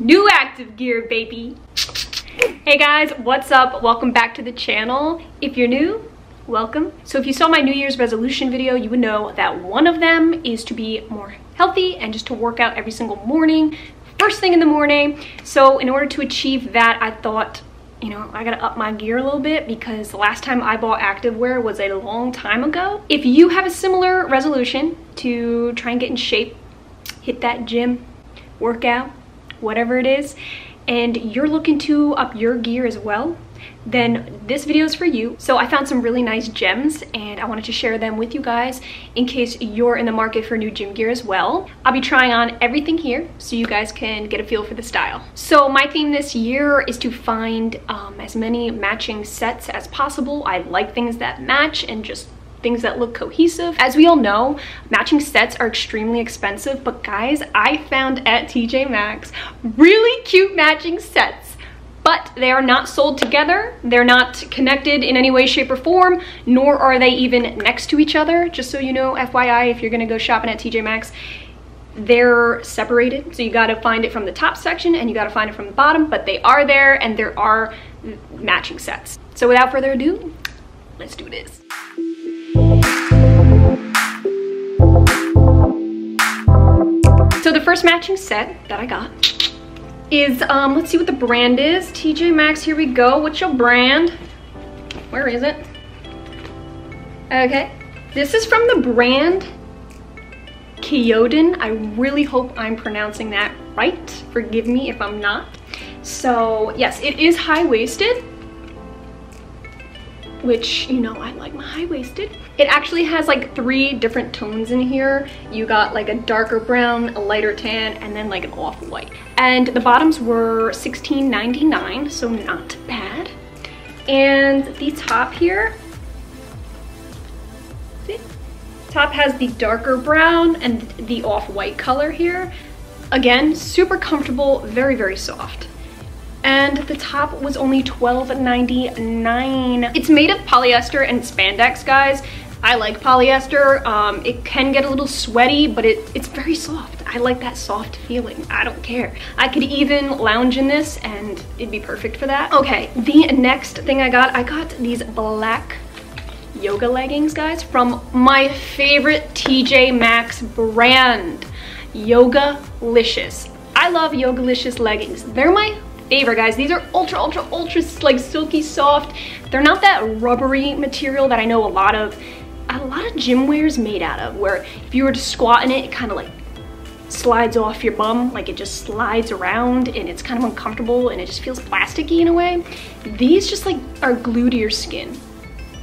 New active gear, baby. Hey guys, what's up? Welcome back to the channel. If you're new, welcome. So if you saw my New Year's resolution video, you would know that one of them is to be more healthy and just to work out every single morning, first thing in the morning. So in order to achieve that, I thought, you know, I gotta up my gear a little bit because the last time I bought activewear was a long time ago. If you have a similar resolution to try and get in shape, hit that gym, workout, whatever it is, and you're looking to up your gear as well, then this video is for you. So I found some really nice gems and I wanted to share them with you guys in case you're in the market for new gym gear as well. I'll be trying on everything here so you guys can get a feel for the style. So my theme this year is to find as many matching sets as possible. I like things that match and just things that look cohesive. As we all know, matching sets are extremely expensive, but guys, I found at TJ Maxx really cute matching sets, but they are not sold together. They're not connected in any way, shape, or form, nor are they even next to each other. Just so you know, FYI, if you're gonna go shopping at TJ Maxx, they're separated. So you gotta find it from the top section and you gotta find it from the bottom, but they are there and there are matching sets. So without further ado, let's do this. So the first matching set that I got is, let's see what the brand is. TJ Maxx, here we go. What's your brand? Where is it? Okay. This is from the brand Kyoden. I really hope I'm pronouncing that right. Forgive me if I'm not. So yes, it is high-waisted, which, you know, I like my high-waisted. It actually has like three different tones in here. You got like a darker brown, a lighter tan, and then like an off-white. And the bottoms were $16.99, so not bad. And the top here, see? Top has the darker brown and the off-white color here. Again, super comfortable, very, very soft. And the top was only $12.99. It's made of polyester and spandex, guys. I like polyester. It can get a little sweaty, but it's very soft. I like that soft feeling. I don't care. I could even lounge in this and it'd be perfect for that. Okay, the next thing I got these black yoga leggings, guys, from my favorite TJ Maxx brand, Yogalicious. I love Yogalicious leggings. They're my favorite, guys. These are ultra, ultra, ultra like silky soft. They're not that rubbery material that I know a lot of gym wear is made out of, where if you were to squat in it, it kind of like slides off your bum, like it just slides around and it's kind of uncomfortable and it just feels plasticky in a way. These just like are glued to your skin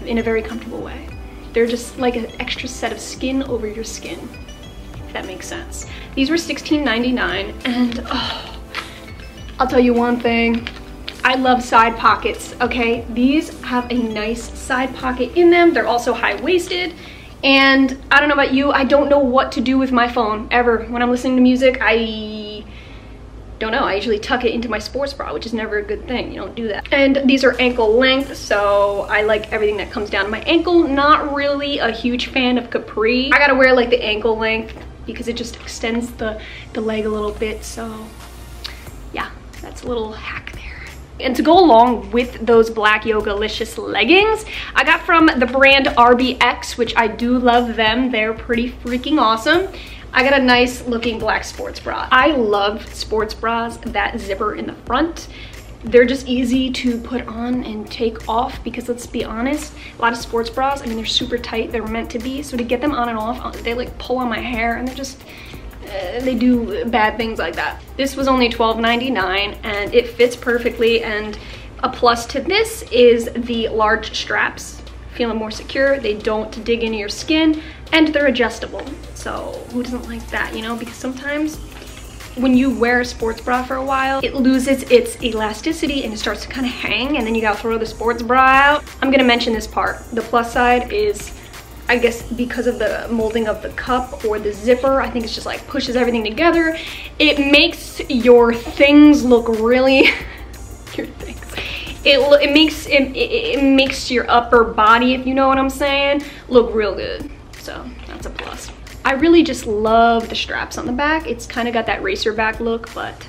in a very comfortable way. They're just like an extra set of skin over your skin, if that makes sense. These were $16.99 and oh, I'll tell you one thing, I love side pockets, okay? These have a nice side pocket in them. They're also high-waisted, and I don't know about you, I don't know what to do with my phone ever. When I'm listening to music, I don't know. I usually tuck it into my sports bra, which is never a good thing. You don't do that. And these are ankle length, so I like everything that comes down to my ankle. Not really a huge fan of capri. I gotta wear like the ankle length because it just extends the leg a little bit, so yeah. That's a little hack there. And to go along with those black Yogalicious leggings, I got from the brand RBX, which I do love them. They're pretty freaking awesome. I got a nice looking black sports bra. I love sports bras, that zipper in the front. They're just easy to put on and take off because let's be honest, a lot of sports bras, I mean, they're super tight. They're meant to be. So to get them on and off, they like pull on my hair and they're just, they do bad things like that. This was only $12.99 and it fits perfectly, and a plus to this is the large straps. Feeling more secure, they don't dig into your skin, and they're adjustable. So who doesn't like that, you know? Because sometimes when you wear a sports bra for a while, it loses its elasticity and it starts to kind of hang, and then you gotta throw the sports bra out. I'm gonna mention this part. The plus side is, I guess because of the molding of the cup or the zipper, I think it's just like pushes everything together. It makes your things look really, your things. It makes your upper body, if you know what I'm saying, look real good. So that's a plus. I really just love the straps on the back. It's kind of got that racer back look, but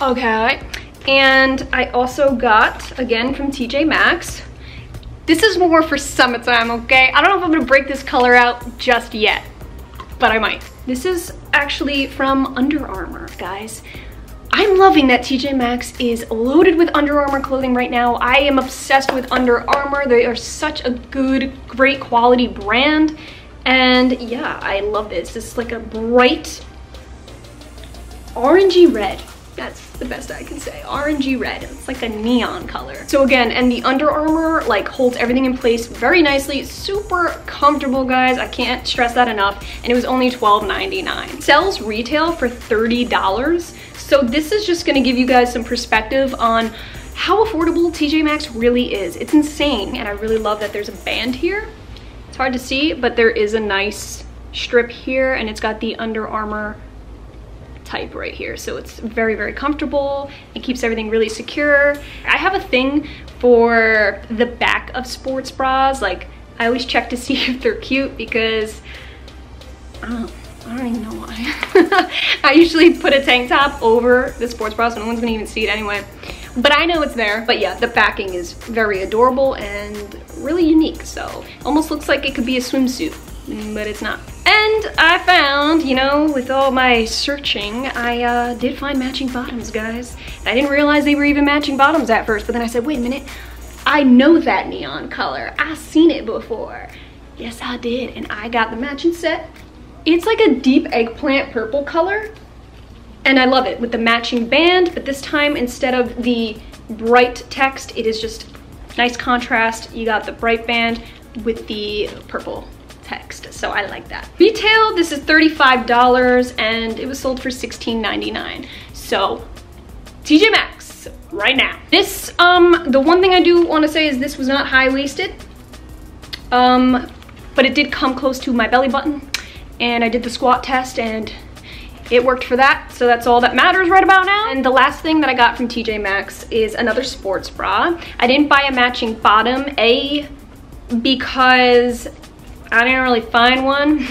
Okay. And I also got, again, from TJ Maxx. This is more for summertime, okay? I don't know if I'm gonna break this color out just yet, but I might. This is actually from Under Armour, guys. I'm loving that TJ Maxx is loaded with Under Armour clothing right now. I am obsessed with Under Armour. They are such a good, great quality brand. And yeah, I love this. It's like a bright orangey red. That's the best I can say, orangey red. It's like a neon color. So again, and the Under Armour like holds everything in place very nicely. Super comfortable, guys. I can't stress that enough. And it was only $12.99. Sells retail for $30. So this is just gonna give you guys some perspective on how affordable TJ Maxx really is. It's insane, and I really love that there's a band here. It's hard to see, but there is a nice strip here, and it's got the Under Armour type right here. So it's very, very comfortable. It keeps everything really secure. I have a thing for the back of sports bras. Like, I always check to see if they're cute because, I don't know. I don't even know why. I usually put a tank top over the sports bra, so no one's gonna even see it anyway. But I know it's there. But yeah, the backing is very adorable and really unique. So almost looks like it could be a swimsuit, but it's not. And I found, you know, with all my searching, I did find matching bottoms, guys. And I didn't realize they were even matching bottoms at first, but then I said, wait a minute, I know that neon color. I've seen it before. Yes, I did. And I got the matching set. It's like a deep eggplant purple color, and I love it with the matching band, but this time instead of the bright text, it is just nice contrast. You got the bright band with the purple text, so I like that. Retail, this is $35, and it was sold for $16.99. So, TJ Maxx, right now. This, the one thing I do want to say is this was not high-waisted, but it did come close to my belly button. And I did the squat test and it worked for that. So that's all that matters right about now. And the last thing that I got from TJ Maxx is another sports bra. I didn't buy a matching bottom, A, because I didn't really find one,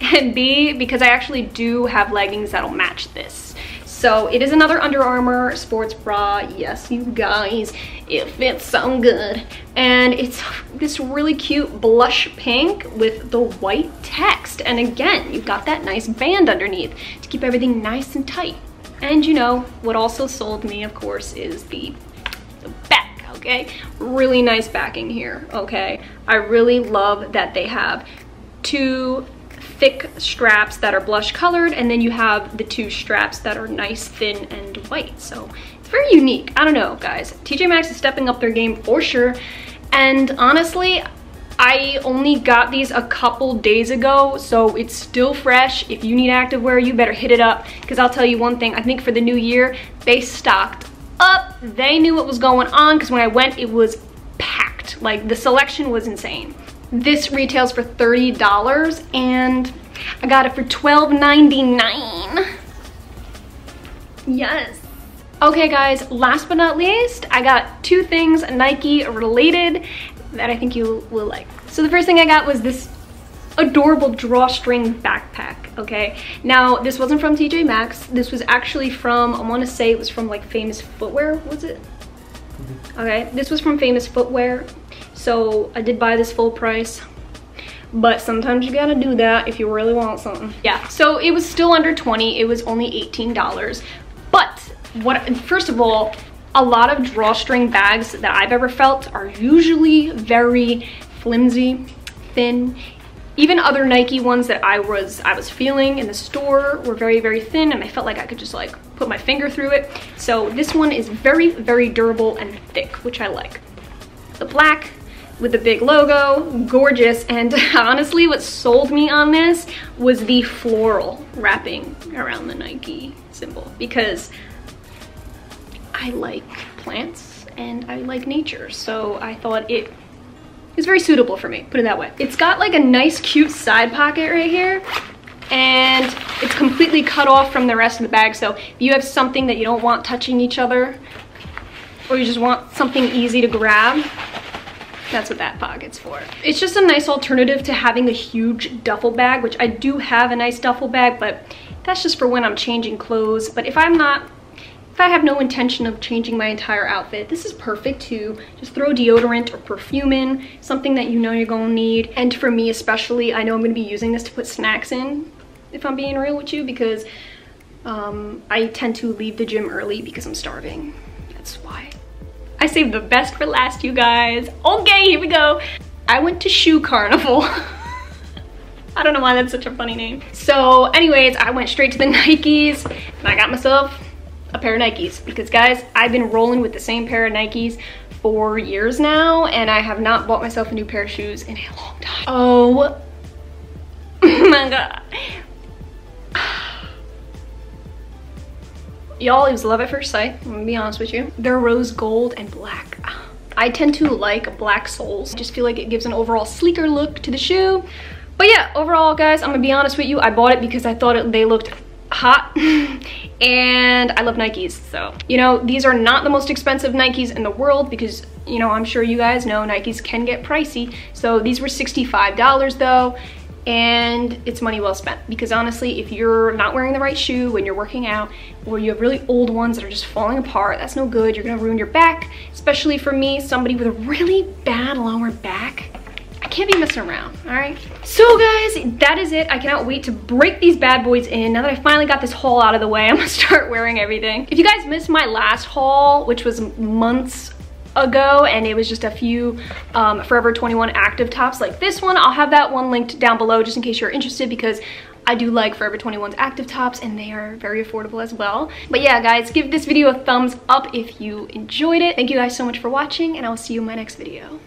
and B, because I actually do have leggings that'll match this. So it is another Under Armour sports bra. Yes, you guys, it fits so good. And it's this really cute blush pink with the white text. And again, you've got that nice band underneath to keep everything nice and tight. And you know, what also sold me, of course, is the back, okay? Really nice backing here, okay? I really love that they have two thick straps that are blush colored, and then you have the two straps that are nice, thin, and white. So it's very unique. I don't know, guys. TJ Maxx is stepping up their game for sure. And honestly, I only got these a couple days ago, so it's still fresh. If you need activewear, you better hit it up, because I'll tell you one thing. I think for the new year, they stocked up. They knew what was going on, because when I went, it was packed. Like, the selection was insane. This retails for $30, and I got it for $12.99. Yes. Okay, guys, last but not least, I got two things Nike related that I think you will like. So the first thing I got was this adorable drawstring backpack, okay? Now, this wasn't from TJ Maxx. This was actually from, I want to say it was from like Famous Footwear, was it? Okay, this was from Famous Footwear. So I did buy this full price, but sometimes you gotta do that if you really want something. Yeah, so it was still under 20, it was only $18. But first of all, a lot of drawstring bags that I've ever felt are usually very flimsy, thin. Even other Nike ones that I was feeling in the store were very, very thin, and I felt like I could just like put my finger through it. So this one is very, very durable and thick, which I like. The black with the big logo, gorgeous. And honestly, what sold me on this was the floral wrapping around the Nike symbol, because I like plants and I like nature. So I thought it is very suitable for me, put it that way. It's got like a nice cute side pocket right here, and it's completely cut off from the rest of the bag. So if you have something that you don't want touching each other, or you just want something easy to grab, that's what that pocket's for. It's just a nice alternative to having a huge duffel bag, which I do have a nice duffel bag, but that's just for when I'm changing clothes. But if I'm not If I have no intention of changing my entire outfit, this is perfect to just throw deodorant or perfume in, something that you know you're gonna need. And for me especially, I know I'm gonna be using this to put snacks in, if I'm being real with you, because I tend to leave the gym early because I'm starving. That's why. I saved the best for last, you guys. Okay, here we go. I went to Shoe Carnival. I don't know why that's such a funny name. So anyways, I went straight to the Nikes and I got myself a pair of Nikes because guys, I've been rolling with the same pair of Nikes for years now and I have not bought myself a new pair of shoes in a long time. Oh my God. Y'all, it was love at first sight, I'm gonna be honest with you. They're rose gold and black. I tend to like black soles. I just feel like it gives an overall sleeker look to the shoe. But yeah, overall guys, I'm gonna be honest with you, I bought it because I thought they looked hot and I love Nikes. So, you know, these are not the most expensive Nikes in the world because, you know, I'm sure you guys know Nikes can get pricey. So these were $65 though, and it's money well spent because honestly, if you're not wearing the right shoe when you're working out or you have really old ones that are just falling apart, that's no good. You're gonna ruin your back, especially for me, somebody with a really bad lower back. I can't be messing around, all right? So guys, that is it. I cannot wait to break these bad boys in. Now that I finally got this haul out of the way, I'm gonna start wearing everything. If you guys missed my last haul, which was months ago, and it was just a few Forever 21 active tops like this one, I'll have that one linked down below just in case you're interested because I do like Forever 21's active tops and they are very affordable as well. But yeah, guys, give this video a thumbs up if you enjoyed it. Thank you guys so much for watching and I'll see you in my next video.